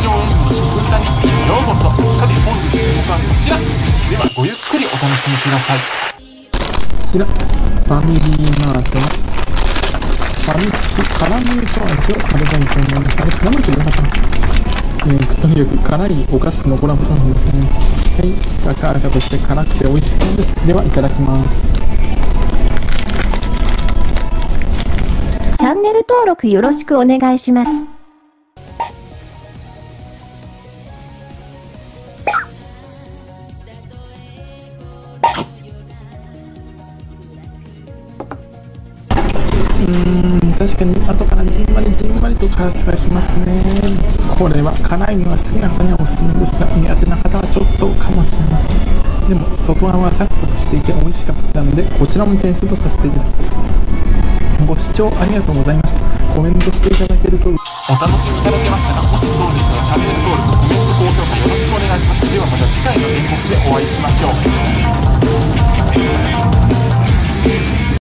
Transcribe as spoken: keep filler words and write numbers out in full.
上演の食歌にようこそ。さて本日の動画はこちらでは、ごゆっくりお楽しみください。こちらファミリーマートのファミチキ辛味噌味を食べたいと思います。あれ辛味じゃなかったの？えー、とにかく辛いお菓子のコラボなんですね。はい、赤々として辛くて美味しそうです。ではいただきます。チャンネル登録よろしくお願いします。うん、確かに後からじんわりじんわりと辛さがきますね。これは辛いのは好きな方にはおすすめですが、苦手な方はちょっとかもしれません。でも外側はサクサクしていて美味しかったので、こちらも点数とさせていただきます。ご視聴ありがとうございました。コメントしていただけるとお楽しみいただけましたが、もしそうでしたらチャンネル登録、コメント、高評価よろしくお願いします。ではまた次回の演目でお会いしましょう。